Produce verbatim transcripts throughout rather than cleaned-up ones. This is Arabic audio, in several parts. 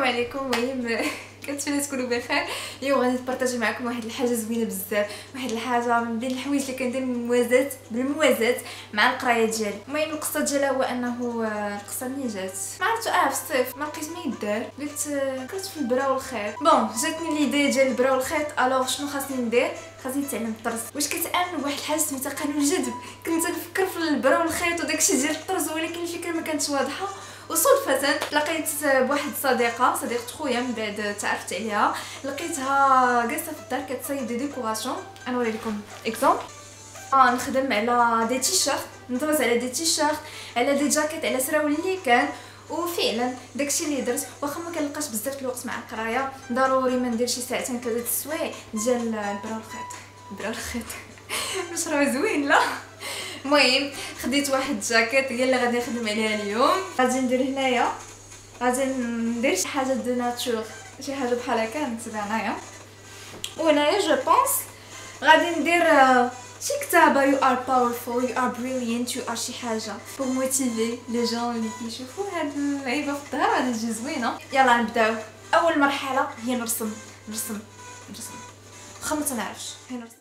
السلام عليكم. المهم كنتمنى تكونوا بخير. اليوم غادي نبارطاجي معكم واحد الحاجه زوينه بزاف، واحد الحاجه من بين الحوايج اللي كندير بالموازات بالموازات مع القرايه ديالي. المهم القصه ديالها هو انه القصه ملي جات ما عرفت اه في الصيف ما لقيت ما يدار، قلت كنت في البرا والخيط. بون جاتني ليدي ديال البرا والخيط، الوغ شنو خاصني ندير؟ خاصني نتعلم الطرز. واش كتامن بواحد الحاجه سميتها قانون الجذب؟ كنت نفكر في البرا والخيط وداكشي ديال الطرز، ولكن الفكره ما كانتش واضحه. وصدفه لقيت بواحد صديقه صديقه خويا، من بعد تعرفت عليها، لقيتها جالسه في الدار كتصايب دي ديكوراسيون. انا نوري لكم اكزامبل. اه نخدم على دي تيشيرت، ندرس على دي تيشيرت، على دي جاكيت، على سراول اللي كان. وفعلا داكشي اللي درت، واخا ما كنلقاش بزاف الوقت مع القرايه، ضروري ما ندير شي ساعتين ثلاثه السوايع ديال البرا والخيط. البرا والخيط مشروع زوين لا. المهم خديت واحد الجاكيت هي اللي غادي نخدم عليها اليوم. غادي ندير هنايا، غادي ندير شي حاجه دو ناتور، شي حاجه بحال هكا نتبع هنايا. وهنايا جو بونس غادي ندير شي كتابه يو ار باورفول يو ار بريليانت يو ار شي حاجه بوغ موتيفي لي جون اللي كيشوفوا هاد اللعيبه في الظهر. هاد الجي زوينه. يلا نبداو. اول مرحله هي نرسم نرسم نرسم واخا ما تنعرفش هي نرسم.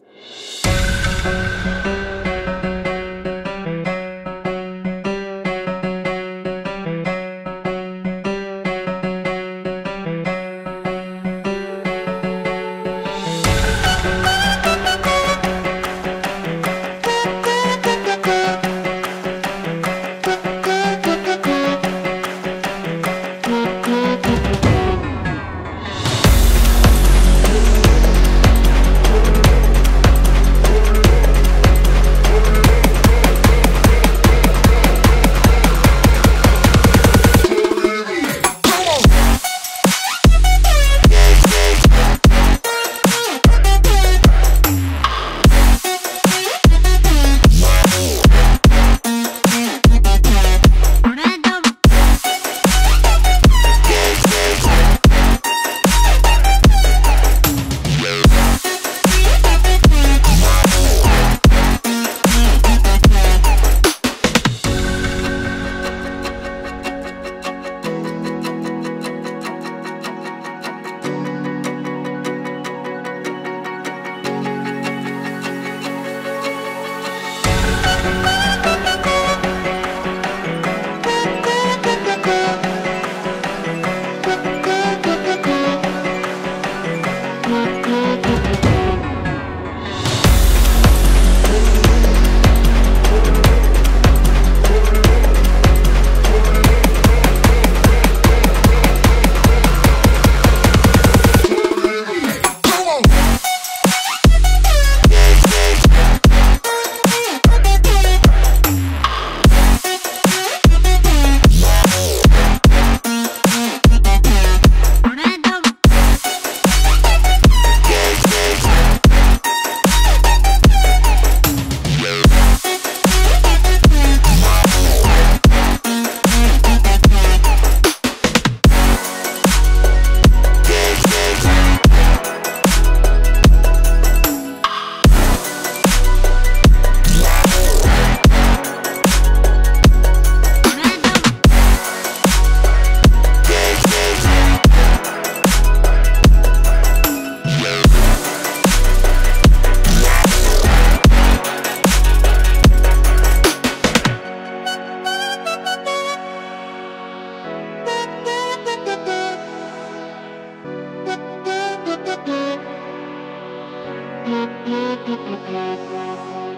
Thank you.